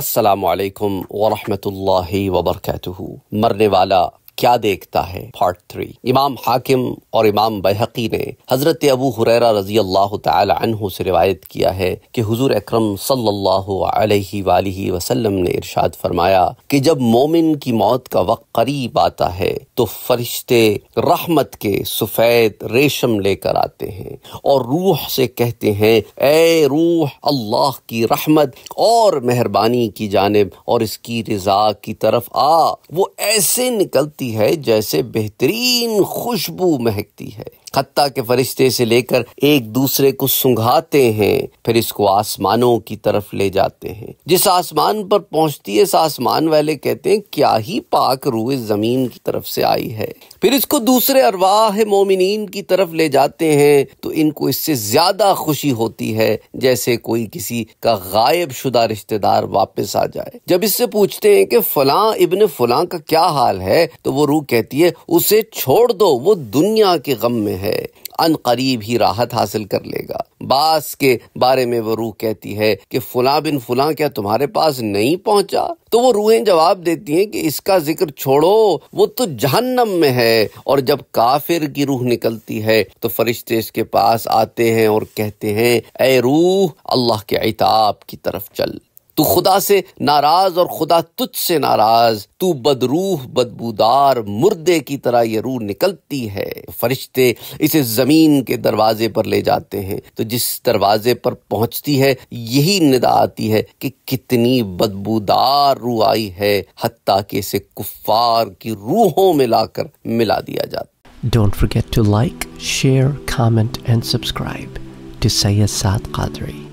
अस्सलामु अलैकुम वरहमतुल्लाहि वबरकातुहू। मरने वाला क्या देखता है, पार्ट 3। इमाम हाकिम और इमाम बैहकी ने हज़रत अबू हुरैरा रज़ी अल्लाह ताला अन्हु से रिवायत किया है कि हुज़ूर अकरम सल्लल्लाहु अलैहि वालिहि वसल्लम ने इरशाद फरमाया कि जब मोमिन की मौत का वक्त करीब आता है तो फरिश्ते रहमत के सफ़ेद रेशम लेकर आते हैं और रूह से कहते हैं, ए रूह, अल्लाह की रहमत और मेहरबानी की जानिब और इसकी रज़ा की तरफ आ। वो ऐसे निकलती है जैसे बेहतरीन खुशबू महकती है। खत्ता के फरिश्ते से लेकर एक दूसरे को सुंघाते हैं, फिर इसको आसमानों की तरफ ले जाते हैं। जिस आसमान पर पहुंचती है, इस आसमान वाले कहते हैं क्या ही पाक रूह जमीन की तरफ से आई है। फिर इसको दूसरे अरवाह मोमिनीन की तरफ ले जाते हैं तो इनको इससे ज्यादा खुशी होती है जैसे कोई किसी का गायब शुदा रिश्तेदार वापस आ जाए। जब इससे पूछते हैं कि फलां इब्ने फलां का क्या हाल है तो वो रूह कहती है उसे छोड़ दो, वो दुनिया के गम में है, अन करीब ही राहत हासिल कर लेगा। बास के बारे में वो रूह कहती है कि फुला बिन फुला क्या तुम्हारे पास नहीं पहुंचा, तो वो रूहें जवाब देती हैं कि इसका जिक्र छोड़ो, वो तो जहन्नम में है। और जब काफिर की रूह निकलती है तो फरिश्ते इसके पास आते हैं और कहते हैं, ए रूह, अल्लाह के इताब की तरफ चल, तू खुदा से नाराज और खुदा तुझ से नाराज, तू बदरूह बदबूदार मुर्दे की तरह ये रूह निकलती है। फरिश्ते इसे जमीन के दरवाजे पर ले जाते हैं तो जिस दरवाजे पर पहुंचती है यही निदा आती है कि कितनी बदबूदार रूह आई है, हत्ता कि इसे कुफ्फार की रूहों में लाकर मिला दिया जाता। Don't forget to like, share, comment and subscribe to Syed Saad Qadri.